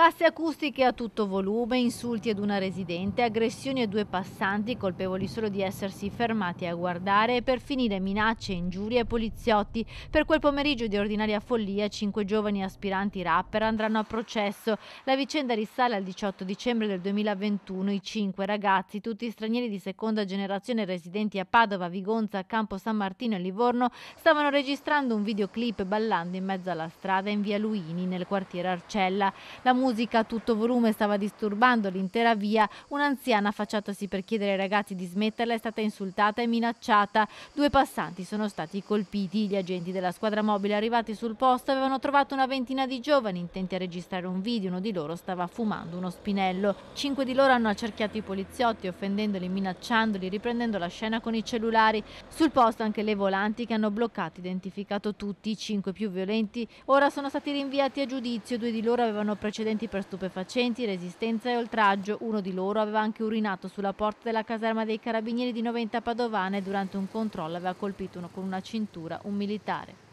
Casse acustiche a tutto volume, insulti ad una residente, aggressioni a due passanti colpevoli solo di essersi fermati a guardare e per finire minacce, ingiurie e poliziotti. Per quel pomeriggio di ordinaria follia 5 giovani aspiranti rapper andranno a processo. La vicenda risale al 18 dicembre del 2021. I 5 ragazzi, tutti stranieri di seconda generazione residenti a Padova, Vigonza, Campo San Martino e Livorno, stavano registrando un videoclip ballando in mezzo alla strada in via Luini nel quartiere Arcella. La musica a tutto volume stava disturbando l'intera via. Un'anziana, affacciatasi per chiedere ai ragazzi di smetterla, è stata insultata e minacciata. Due passanti sono stati colpiti. Gli agenti della Squadra Mobile arrivati sul posto avevano trovato una ventina di giovani intenti a registrare un video. Uno di loro stava fumando uno spinello. 5 di loro hanno accerchiato i poliziotti, offendendoli, minacciandoli, riprendendo la scena con i cellulari. Sul posto anche le volanti che hanno bloccato, identificato tutti. I 5 più violenti ora sono stati rinviati a giudizio. 2 di loro avevano precedenti per stupefacenti, resistenza e oltraggio. Uno di loro aveva anche urinato sulla porta della caserma dei Carabinieri di Noventa Padovana e durante un controllo aveva colpito con una cintura un militare.